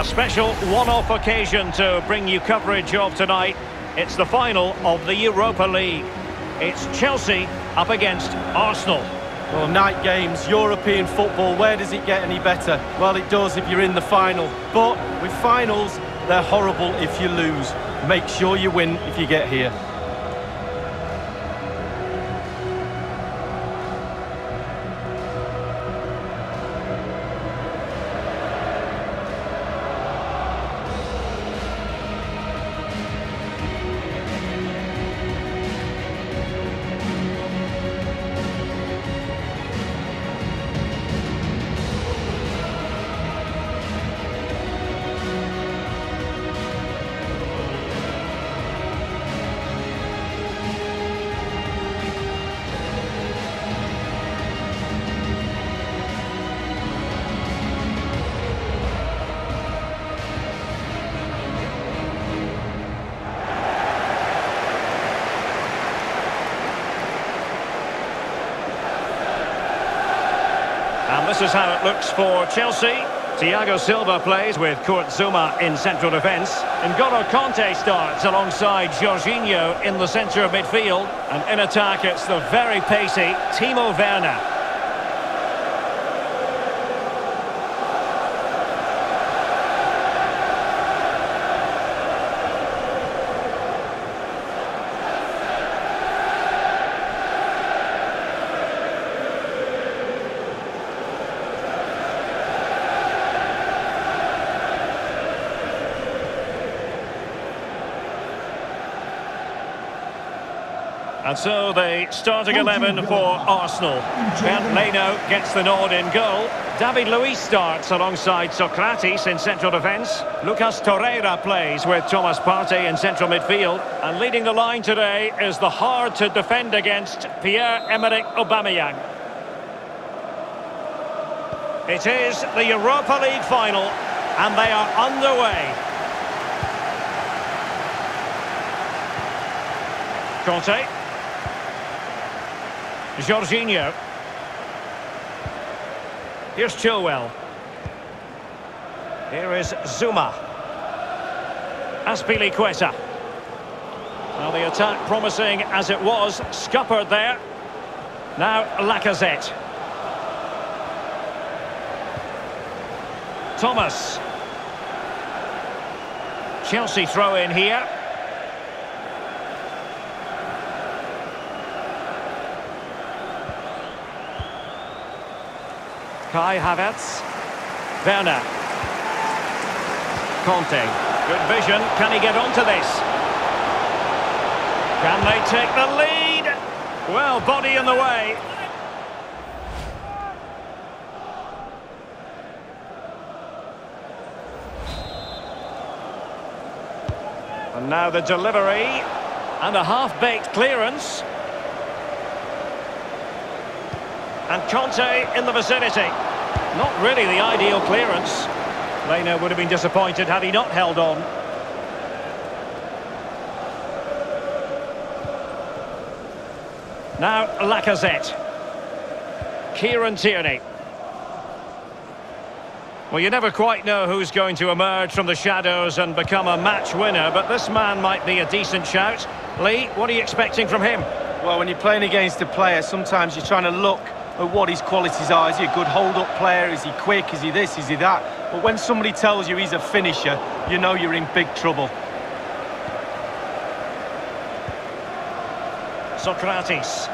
A special one-off occasion to bring you coverage of tonight. It's the final of the Europa League. It's Chelsea up against Arsenal. Well, night games, European football, where does it get any better? Well, it does if you're in the final. But with finals, they're horrible if you lose. Make sure you win if you get here. This is how it looks for Chelsea. Thiago Silva plays with Kurt Zuma in central defence. N'Golo Kanté starts alongside Jorginho in the centre of midfield. And in attack, it's the very pacey Timo Werner. And so the starting 11 for Arsenal. Bernd Leno gets the nod in goal. David Luiz starts alongside Sokratis in central defence. Lucas Torreira plays with Thomas Partey in central midfield. And leading the line today is the hard to defend against Pierre-Emerick Aubameyang. It is the Europa League final, and they are underway. Conte. Jorginho. Here's Chilwell. Here is Zuma. Azpilicueta. Well, the attack promising as it was. Scuppered there. Now Lacazette. Thomas. Chelsea throw in here. Kai Havertz. Werner. Conte. Good vision. Can he get onto this? Can they take the lead? Well, body in the way. And now the delivery. And a half-baked clearance. And Conte in the vicinity. Not really the ideal clearance. Leno would have been disappointed had he not held on. Now Lacazette. Kieran Tierney. Well, you never quite know who's going to emerge from the shadows and become a match winner, but this man might be a decent shout. Lee, what are you expecting from him? Well, when you're playing against a player, sometimes you're trying to look at what his qualities are. Is he a good hold-up player? Is he quick? Is he this? Is he that? But when somebody tells you he's a finisher, you know you're in big trouble. Sokratis.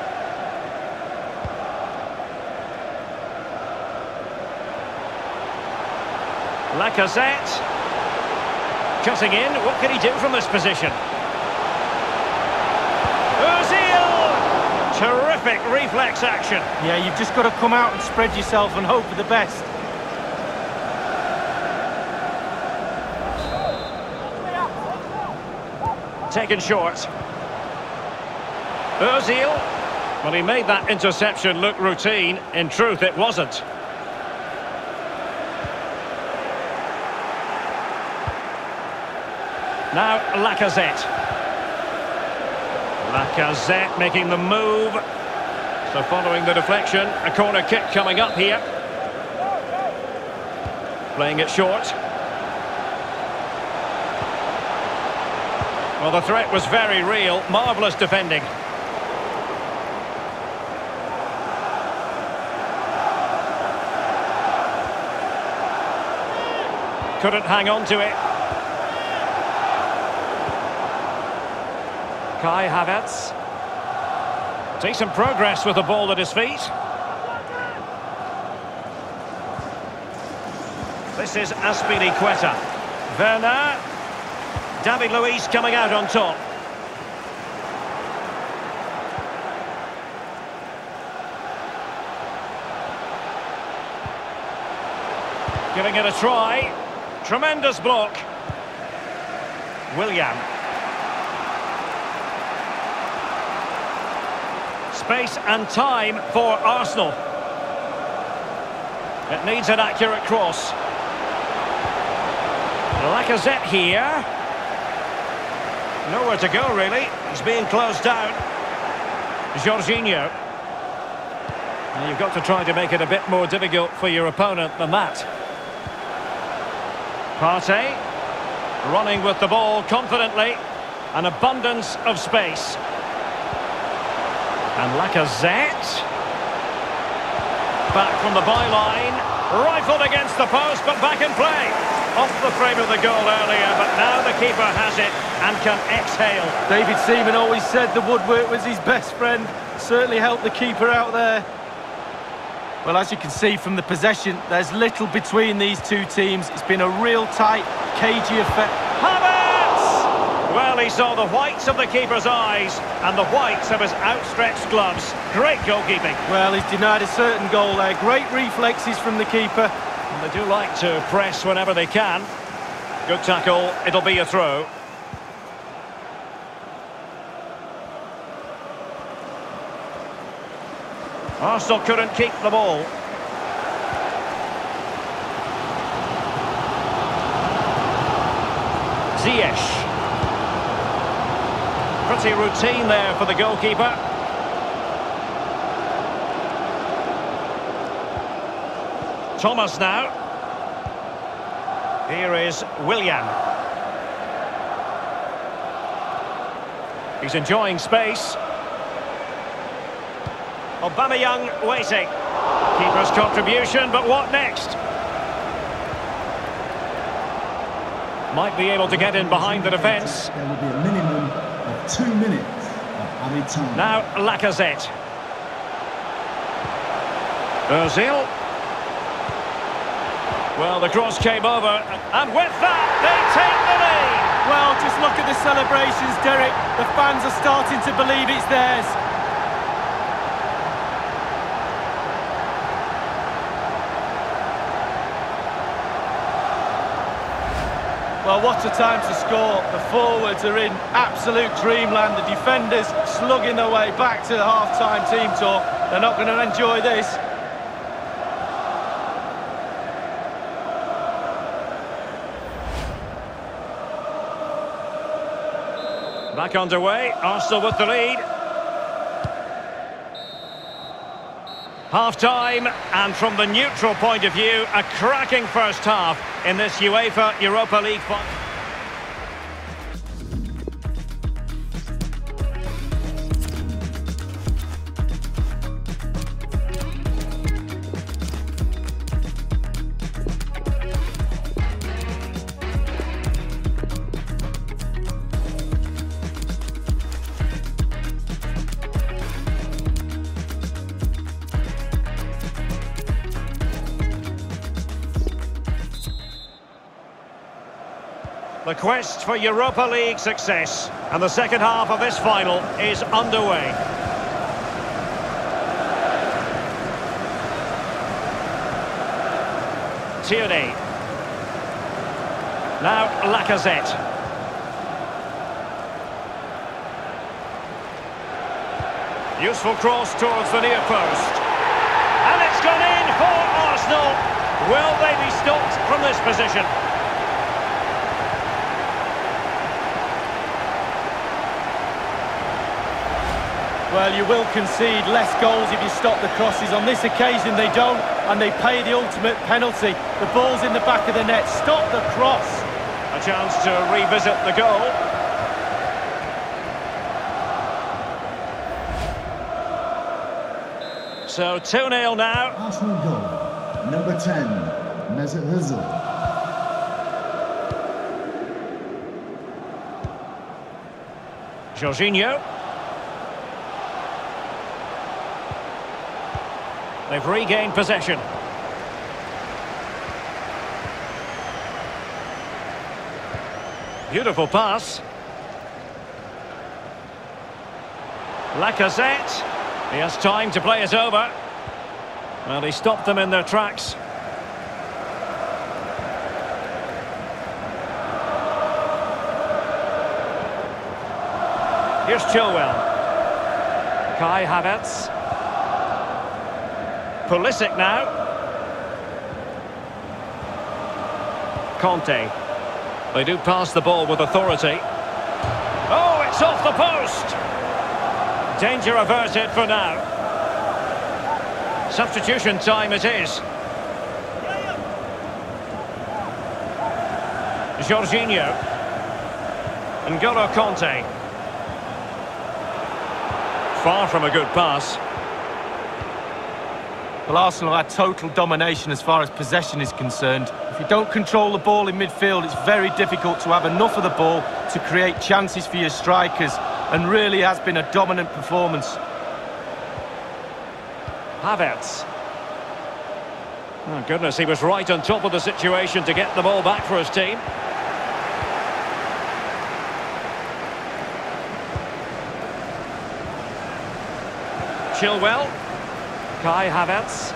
Lacazette. Cutting in. What can he do from this position? Terrific reflex action. Yeah, you've just got to come out and spread yourself and hope for the best. Taken short. Özil. Well, he made that interception look routine. In truth, it wasn't. Now Lacazette. Lacazette making the move. So following the deflection, a corner kick coming up here. Playing it short. Well, the threat was very real. Marvellous defending. Couldn't hang on to it. Kai Havertz. Decent progress with the ball at his feet. This is Azpilicueta. Werner. David Luiz coming out on top. Giving it a try. Tremendous block. Willian. Space and time for Arsenal. It needs an accurate cross. Lacazette here. Nowhere to go, really. He's being closed down. Jorginho. And you've got to try to make it a bit more difficult for your opponent than that. Partey. Running with the ball confidently. An abundance of space. And Lacazette, back from the byline, rifled against the post, but back in play. Off the frame of the goal earlier, but now the keeper has it and can exhale. David Seaman always said the woodwork was his best friend. Certainly helped the keeper out there. Well, as you can see from the possession, there's little between these two teams. It's been a real tight, cagey affair. Well, he saw the whites of the keeper's eyes and the whites of his outstretched gloves. Great goalkeeping. Well, he's denied a certain goal there. Great reflexes from the keeper. And they do like to press whenever they can. Good tackle. It'll be a throw. Arsenal couldn't keep the ball. Ziyech. Pretty routine there for the goalkeeper. Thomas now. Here is Willian. He's enjoying space. Aubameyang waiting. Keeper's contribution, but what next? Might be able to get in behind the defence. There will be a minimum. 2 minutes of added time. Now Lacazette. Özil. Well, the cross came over, and with that, they take the lead. Well, just look at the celebrations, Derek. The fans are starting to believe it's theirs. Well, what a time to score. The forwards are in absolute dreamland. The defenders slugging their way back to the half-time team talk. They're not going to enjoy this. Back underway. Arsenal with the lead. Half-time, and from the neutral point of view, a cracking first half in this UEFA Europa League final. The quest for Europa League success, and the second half of this final is underway. Tierney. Now Lacazette. Useful cross towards the near post. And it's gone in for Arsenal. Will they be stopped from this position? Well, you will concede less goals if you stop the crosses. On this occasion, they don't, and they pay the ultimate penalty. The ball's in the back of the net. Stop the cross. A chance to revisit the goal. So 2-0 now. Arsenal goal, number 10, Özil. Jorginho. They've regained possession. Beautiful pass. Lacazette. He has time to play us over. Well, he stopped them in their tracks. Here's Chilwell. Kai Havertz. Pulisic now. Conte. They do pass the ball with authority. Oh, it's off the post! Danger averted for now. Substitution time it is. Jorginho. N'Golo Kanté. Far from a good pass. Well, Arsenal had total domination as far as possession is concerned. If you don't control the ball in midfield, it's very difficult to have enough of the ball to create chances for your strikers, and really has been a dominant performance. Havertz. Oh, goodness, he was right on top of the situation to get the ball back for his team. Chilwell, Kai Havertz,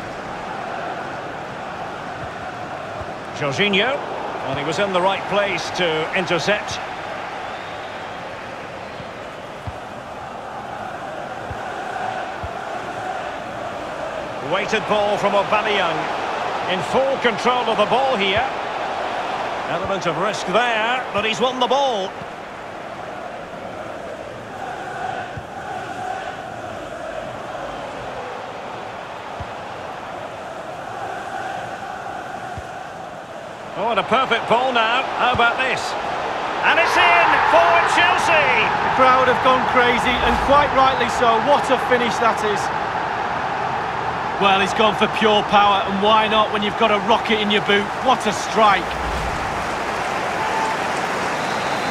Jorginho, and he was in the right place to intercept. Weighted ball from Aubameyang, in full control of the ball here. Element of risk there, but he's won the ball. Oh, and a perfect ball now. How about this? And it's in for Chelsea! The crowd have gone crazy, and quite rightly so. What a finish that is. Well, he's gone for pure power, and why not when you've got a rocket in your boot? What a strike.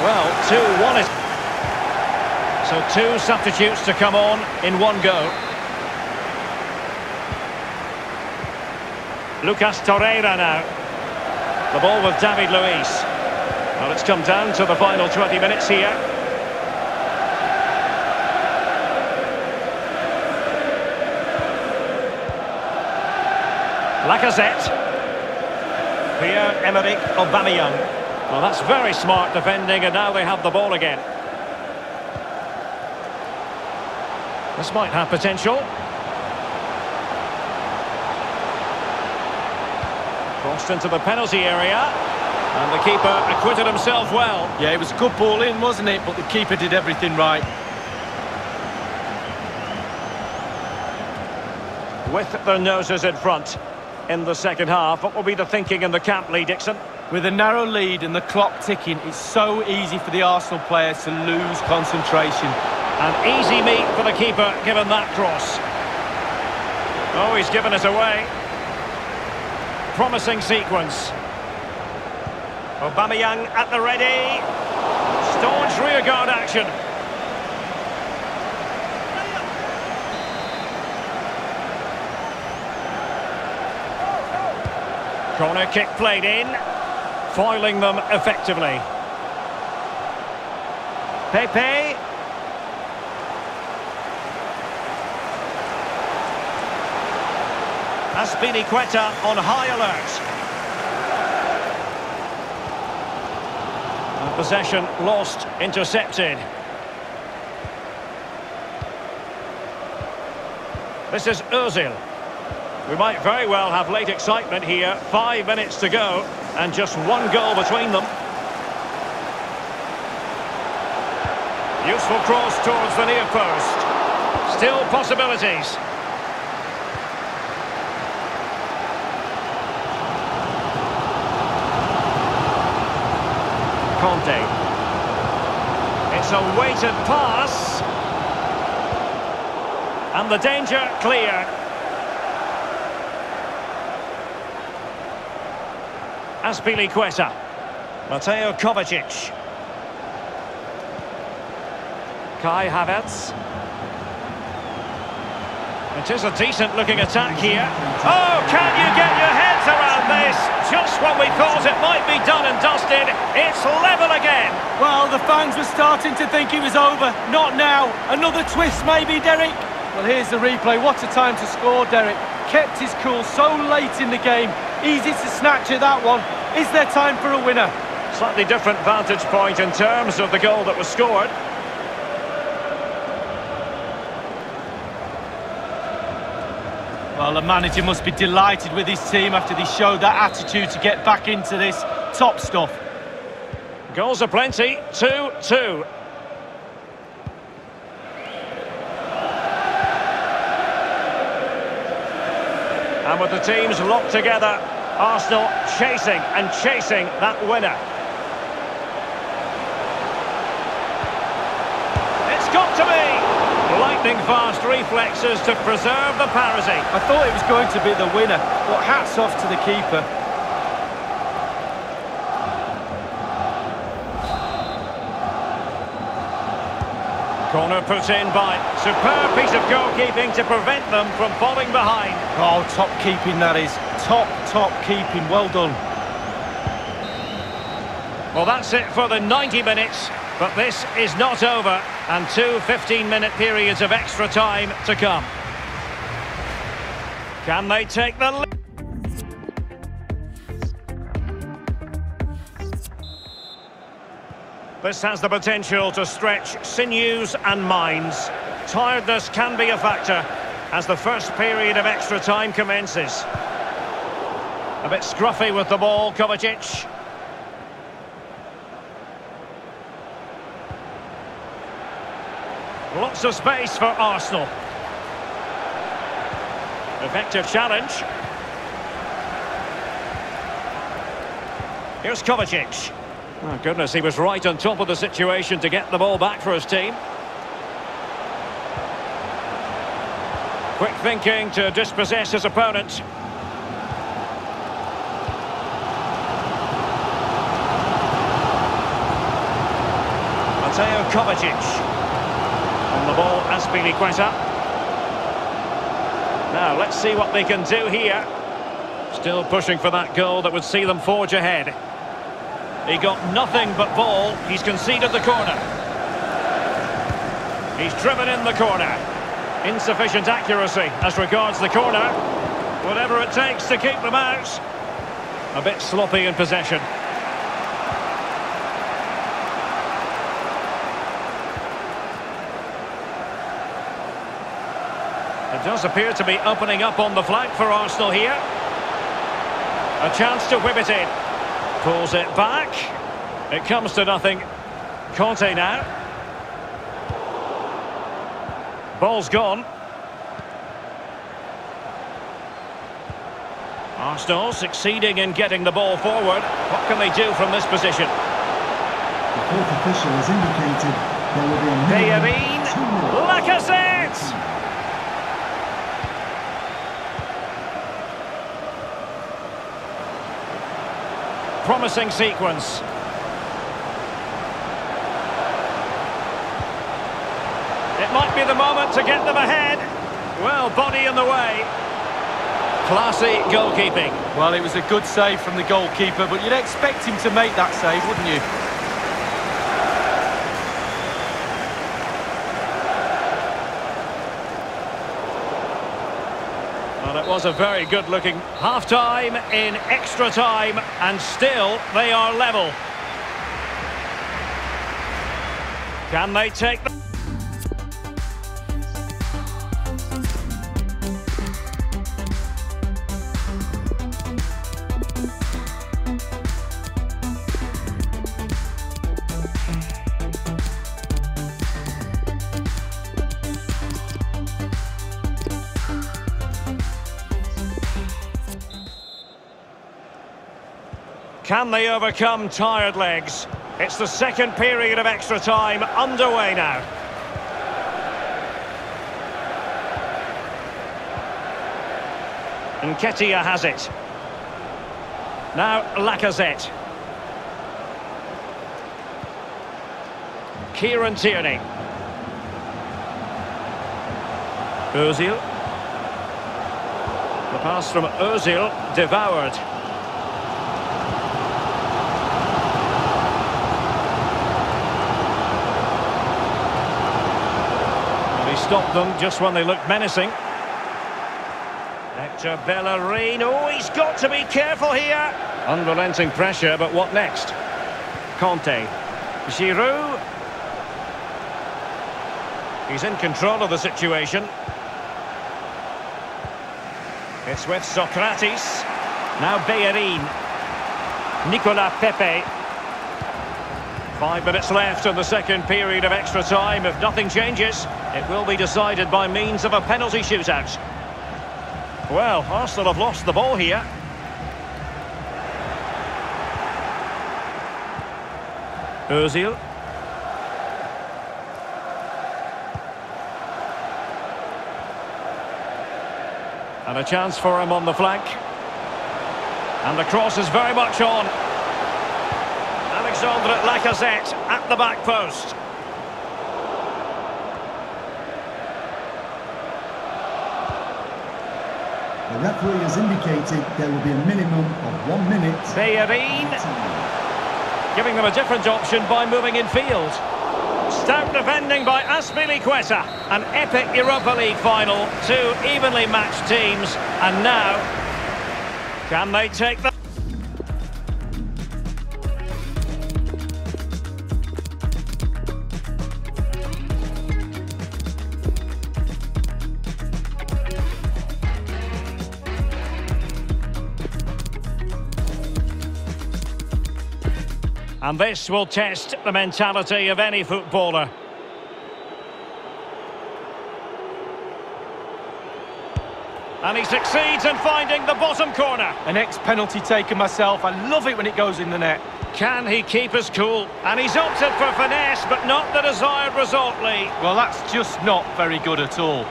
Well, 2-1 is... So two substitutes to come on in one go. Lucas Torreira now. The ball with David Luiz. Well, it's come down to the final 20 minutes here. Lacazette. Pierre-Emerick Aubameyang. Well, that's very smart defending, and now they have the ball again. This might have potential. Crossed into the penalty area, and the keeper acquitted himself well. Yeah, it was a good ball in, wasn't it? But the keeper did everything right. With their noses in front in the second half, what will be the thinking in the camp, Lee Dixon? With a narrow lead and the clock ticking, it's so easy for the Arsenal players to lose concentration. An easy meet for the keeper, given that cross. Oh, he's given it away. Promising sequence. Aubameyang at the ready. Staunch rearguard action. Corner kick played in, foiling them effectively. Pepe. Azpilicueta on high alert. Possession lost, intercepted. This is Özil. We might very well have late excitement here. 5 minutes to go, and just one goal between them. Useful cross towards the near post. Still possibilities. Conte. It's a weighted pass. And the danger clear. Azpilicueta. Mateo Kovacic. Kai Havertz. It is a decent-looking attack here. Oh, can you get your heads around this? Just when we thought it might be done and dusted, it's level again. Well, the fans were starting to think it was over. Not now. Another twist maybe, Derek? Well, here's the replay. What a time to score, Derek. Kept his cool so late in the game. Easy to snatch at that one. Is there time for a winner? Slightly different vantage point in terms of the goal that was scored. Well, the manager must be delighted with his team after they showed that attitude to get back into this top stuff. Goals are plenty, 2-2. And with the teams locked together, Arsenal chasing and chasing that winner. It's got to be! Lightning-fast reflexes to preserve the parity. I thought it was going to be the winner, but hats off to the keeper. Corner put in by superb piece of goalkeeping to prevent them from falling behind. Oh, top keeping that is. Top keeping. Well done. Well, that's it for the 90 minutes. But this is not over, and two 15-minute periods of extra time to come. Can they take the lead? This has the potential to stretch sinews and minds. Tiredness can be a factor as the first period of extra time commences. A bit scruffy with the ball, Kovacic. Lots of space for Arsenal. Effective challenge. Here's Kovacic. Oh, goodness, he was right on top of the situation to get the ball back for his team. Quick thinking to dispossess his opponent. Mateo Kovacic. On the ball, Azpilicueta. Now, let's see what they can do here. Still pushing for that goal that would see them forge ahead. He got nothing but ball. He's conceded the corner. He's driven in the corner. Insufficient accuracy as regards the corner. Whatever it takes to keep them out. A bit sloppy in possession. It does appear to be opening up on the flank for Arsenal here. A chance to whip it in. Pulls it back. It comes to nothing. Conte now. Ball's gone. Arsenal succeeding in getting the ball forward. What can they do from this position? The fourth official has indicated there will be a Bellarin. Lacazette! Promising sequence. It might be the moment to get them ahead. Well, body in the way. Classy goalkeeping. Well, it was a good save from the goalkeeper, but you'd expect him to make that save, wouldn't you? Well, it was a very good-looking half-time in extra time, and still they are level. Can they take the... Can they overcome tired legs? It's the second period of extra time underway now. Nketia has it. Now Lacazette. Kieran Tierney. Özil. The pass from Özil, devoured. And he stopped them just when they looked menacing. Hector Bellarin. Oh, he's got to be careful here. Unrelenting pressure, but what next? Kanté. Giroud. He's in control of the situation. It's with Sokratis. Now Bellarin. Nicolas Pepe. 5 minutes left in the second period of extra time. If nothing changes, it will be decided by means of a penalty shootout. Well, Arsenal have lost the ball here. Özil. And a chance for him on the flank. And the cross is very much on. Alexandre Lacazette at the back post. The referee has indicated there will be a minimum of 1 minute. Bellarin giving them a different option by moving in field. Stout defending by Azpilicueta. An epic Europa League final. Two evenly matched teams. And now, can they take the... And this will test the mentality of any footballer. And he succeeds in finding the bottom corner. An ex-penalty taker myself. I love it when it goes in the net. Can he keep us cool? And he's opted for finesse, but not the desired result, Lee. Well, that's just not very good at all.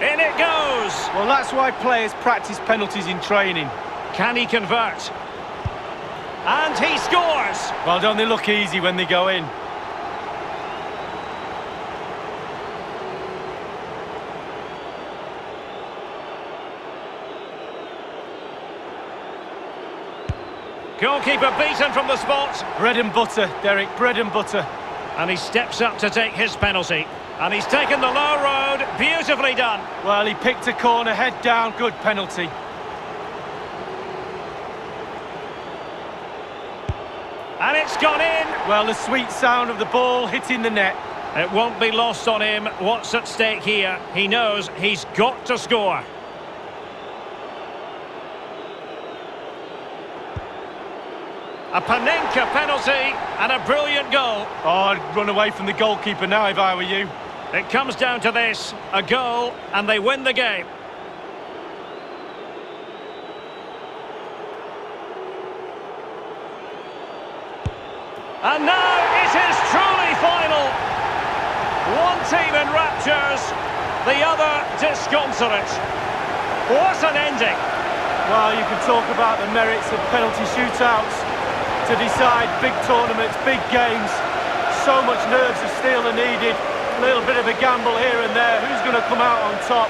In it goes. Well, that's why players practice penalties in training. Can he convert? And he scores! Well, don't they look easy when they go in? Goalkeeper beaten from the spot. Bread and butter, Derek, bread and butter. And he steps up to take his penalty. And he's taken the low road, beautifully done. Well, he picked a corner, head down, good penalty. And it's gone in. Well, the sweet sound of the ball hitting the net. It won't be lost on him. What's at stake here? He knows he's got to score. A Panenka penalty and a brilliant goal. Oh, I'd run away from the goalkeeper now if I were you. It comes down to this. A goal and they win the game. And now it is truly final. One team in raptures, the other disconsolate. What an ending. Well, you can talk about the merits of penalty shootouts to decide big tournaments, big games. So much nerves of steel are needed. A little bit of a gamble here and there. Who's going to come out on top?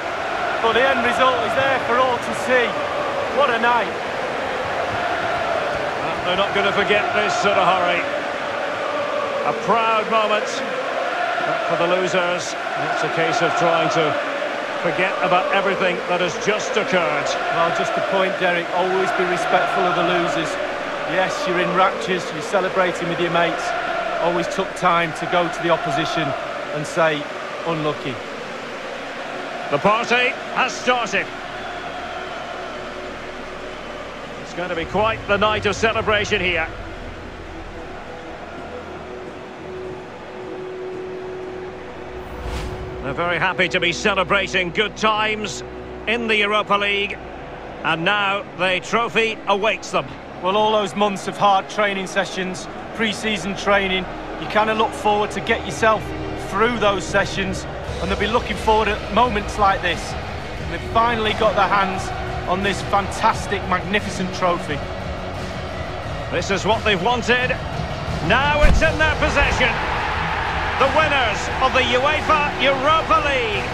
But the end result is there for all to see. What a night. They're not going to forget this in a hurry. A proud moment, but for the losers, it's a case of trying to forget about everything that has just occurred. Well, just a point, Derek, always be respectful of the losers. Yes, you're in raptures, you're celebrating with your mates. Always took time to go to the opposition and say, unlucky. The party has started. It's going to be quite the night of celebration here. They're very happy to be celebrating good times in the Europa League. And now the trophy awaits them. Well, all those months of hard training sessions, pre-season training, you kind of look forward to get yourself through those sessions. And they'll be looking forward at moments like this. And they've finally got their hands on this fantastic, magnificent trophy. This is what they've wanted. Now it's in their possession. The winners of the UEFA Europa League.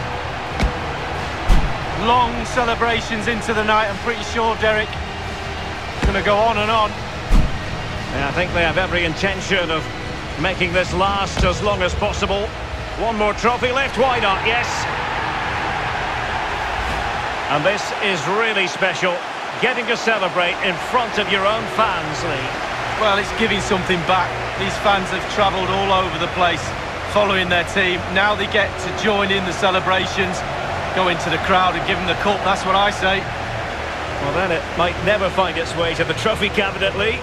Long celebrations into the night, I'm pretty sure, Derek. It's going to go on and on. And I think they have every intention of making this last as long as possible. One more trophy left, why not? Yes. And this is really special, getting to celebrate in front of your own fans, Lee. Well, it's giving something back. These fans have travelled all over the place following their team. Now they get to join in the celebrations, go into the crowd and give them the cup, that's what I say. Well, then it might never find its way to the trophy cabinet, Lee.